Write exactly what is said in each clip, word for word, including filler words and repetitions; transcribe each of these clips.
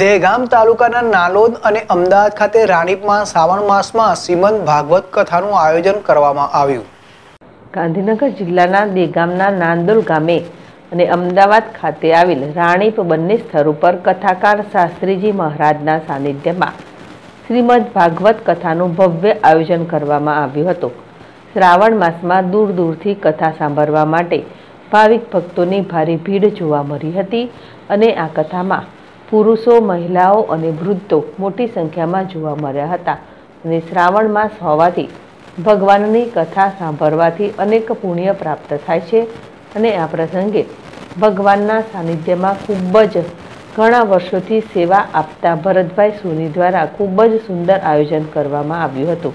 દહેગામ તાલુકાના નાલોદ અને અમદાવાદ ખાતે રાણીપમાં શ્રાવણ માસમાં શ્રીમદ ભાગવત કથાનું આયોજન કરવામાં આવ્યું. ગાંધીનગર જિલ્લાના દહેગામના નાંદોલ ગામે અને અમદાવાદ ખાતે આવેલ રાણીપ બંને સ્થળો પર કથાકાર શાસ્ત્રીજી મહારાજના સાનિધ્યમાં શ્રીમદ ભાગવત કથાનું ભવ્ય આયોજન કરવામાં આવ્યું હતું. શ્રાવણ માસમાં દૂર દૂરથી કથા સાંભળવા માટે ભાવિક ભક્તોની ભારે ભીડ જોવા મળી હતી અને આ કથામાં पुरुषों महिलाओं और वृद्धों मोटी संख्या में जोवा मळ्या हता अने श्रावण मास होवाथी भगवाननी कथा सांभळवाथी अनेक पुण्य प्राप्त थाय छे अने आ प्रसंगे भगवानना सानिध्यमां खूब ज घणा वर्षोथी सेवा आपता भरतभाई सोनी द्वारा खूब ज सुंदर आयोजन करवामां आव्युं हतुं.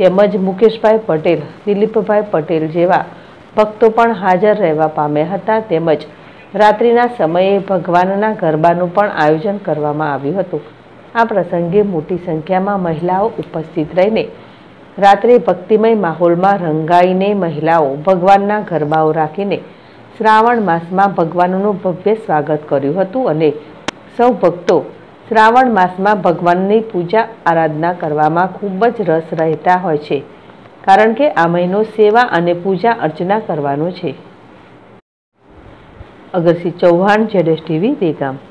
तेमज मुकेशभाई पटेल दिलीपभाई पटेल जेवा भक्तो पण हाजर रहेवा पाम्या हता. तेमज रात्रिना समये भगवानना गरबानुं पण आयोजन करवामां आव्युं हतुं. आ प्रसंगे मोटी संख्यामां महिलाओं उपस्थित रहीने रात्रे भक्तिमय माहोलमां रंगाईने महिलाओं भगवानना गरबाओ राखीने श्रावण मासमां भगवाननुं भव्य स्वागत कर्युं हतुं अने सौ भक्तो श्रावण मासमां भगवाननी पूजा आराधना करवामां खूब ज रस रहेता होय छे कारण के आ महीनो सेवा अने पूजा अर्चना करवानो छे. Agarsingh Chauhan Z S T V Degam.